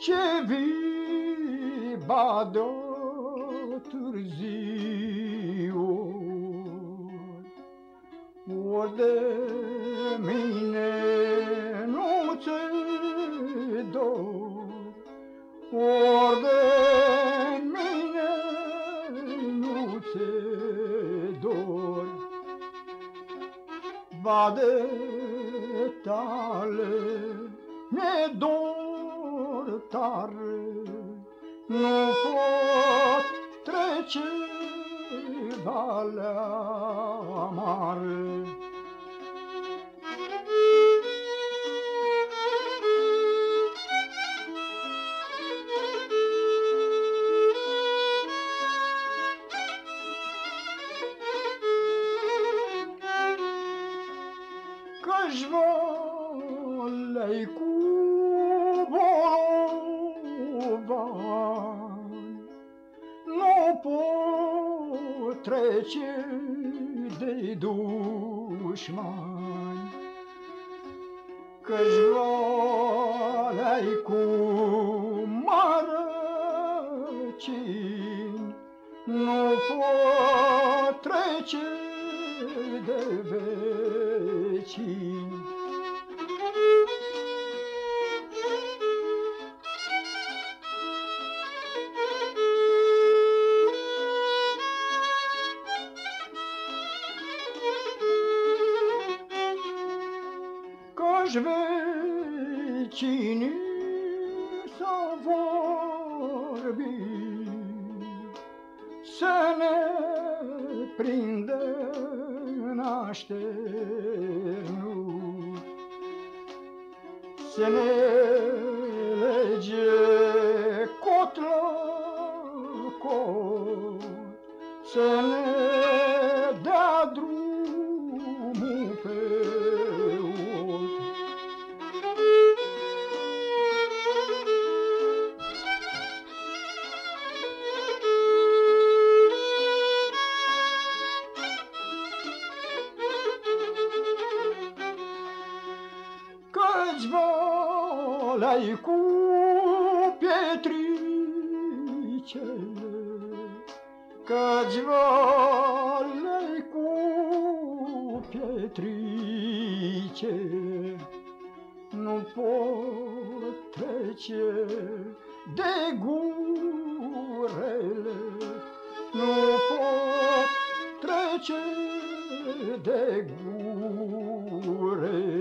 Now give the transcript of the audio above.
ce vii bado târziu, ori de mine nu ți-e dor, ori de mine nu ți-e dor, ba de tale mi-e dor tare, nu pot trece valea mare. Că-și volei cu nu pot trece de dușmani, că-și volei cu mărăcini, nu pot trece de vecini. Că-și vecinii s-au vorbit, să ne prindă în așternut, să ne lege cot la cot, să ne dea drumul pe că-și volei cu pietricele, că-și volei cu pietricele, nu pot trece de gurele, nu pot trece de gurele.